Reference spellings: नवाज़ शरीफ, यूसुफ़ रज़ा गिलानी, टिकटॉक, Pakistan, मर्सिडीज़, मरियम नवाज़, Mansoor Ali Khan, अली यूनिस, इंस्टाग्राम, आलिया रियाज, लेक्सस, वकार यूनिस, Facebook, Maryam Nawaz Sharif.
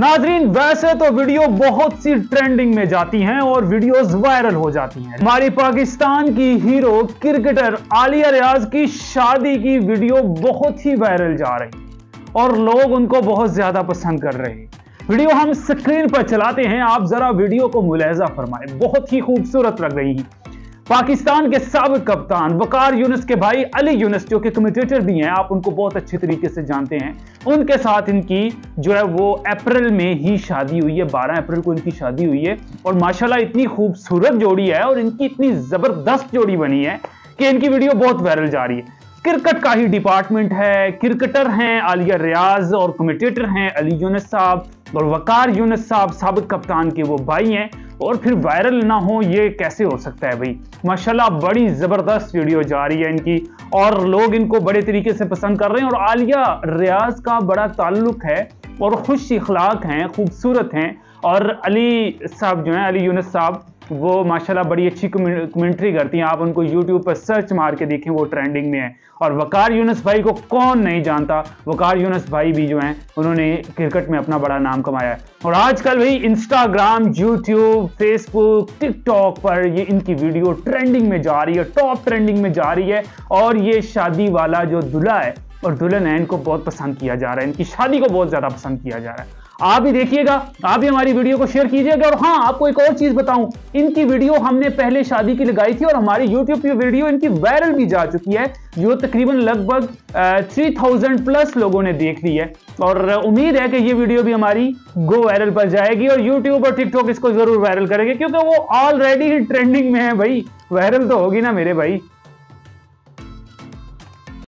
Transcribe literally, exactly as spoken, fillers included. नाजरीन वैसे तो वीडियो बहुत सी ट्रेंडिंग में जाती हैं और वीडियोस वायरल हो जाती हैं। हमारी पाकिस्तान की हीरो क्रिकेटर आलिया रियाज की शादी की वीडियो बहुत ही वायरल जा रही है और लोग उनको बहुत ज्यादा पसंद कर रहे हैं। वीडियो हम स्क्रीन पर चलाते हैं, आप जरा वीडियो को मुलाहिजा फरमाएं, बहुत ही खूबसूरत लग रही है। पाकिस्तान के साबिक कप्तान वकार यूनिस के भाई अली यूनिस जो कि कमेंटेटर भी हैं, आप उनको बहुत अच्छे तरीके से जानते हैं, उनके साथ इनकी जो है वो अप्रैल में ही शादी हुई है, बारह अप्रैल को इनकी शादी हुई है। और माशाल्लाह इतनी खूबसूरत जोड़ी है और इनकी इतनी ज़बरदस्त जोड़ी बनी है कि इनकी वीडियो बहुत वायरल जा रही है। क्रिकेट का ही डिपार्टमेंट है, क्रिकेटर हैं आलिया रियाज और कमेंटेटर हैं अली यूनिस साहब और वकार यूनिस साहब, साबिक कप्तान के वो भाई हैं, और फिर वायरल ना हो ये कैसे हो सकता है भाई। माशाल्लाह बड़ी ज़बरदस्त वीडियो जा रही है इनकी और लोग इनको बड़े तरीके से पसंद कर रहे हैं। और आलिया रियाज का बड़ा ताल्लुक है और खुश इखलाक हैं, खूबसूरत हैं, और अली साहब जो हैं अली यूनिस साहब वो माशाल्लाह बड़ी अच्छी कमेंट्री करती हैं, आप उनको यूट्यूब पर सर्च मार के देखें, वो ट्रेंडिंग में है। और वकार यूनिस भाई को कौन नहीं जानता, वकार यूनिस भाई भी जो हैं उन्होंने क्रिकेट में अपना बड़ा नाम कमाया है। और आजकल भाई इंस्टाग्राम, यूट्यूब, फेसबुक, टिकटॉक पर ये इनकी वीडियो ट्रेंडिंग में जा रही है, टॉप ट्रेंडिंग में जा रही है। और ये शादी वाला जो दूल्हा है और दुल्हन है, इनको बहुत पसंद किया जा रहा है, इनकी शादी को बहुत ज़्यादा पसंद किया जा रहा है। आप भी देखिएगा, आप भी हमारी वीडियो को शेयर कीजिएगा। और हाँ, आपको एक और चीज़ बताऊं, इनकी वीडियो हमने पहले शादी की लगाई थी और हमारी यूट्यूब पे वीडियो इनकी वायरल भी जा चुकी है, जो तकरीबन लगभग थ्री थाउजेंड प्लस लोगों ने देख ली है। और उम्मीद है कि ये वीडियो भी हमारी गो वायरल पर जाएगी और यूट्यूब और टिकटॉक इसको ज़रूर वायरल करेंगे, क्योंकि वो ऑलरेडी ट्रेंडिंग में है भाई, वायरल तो होगी ना मेरे भाई।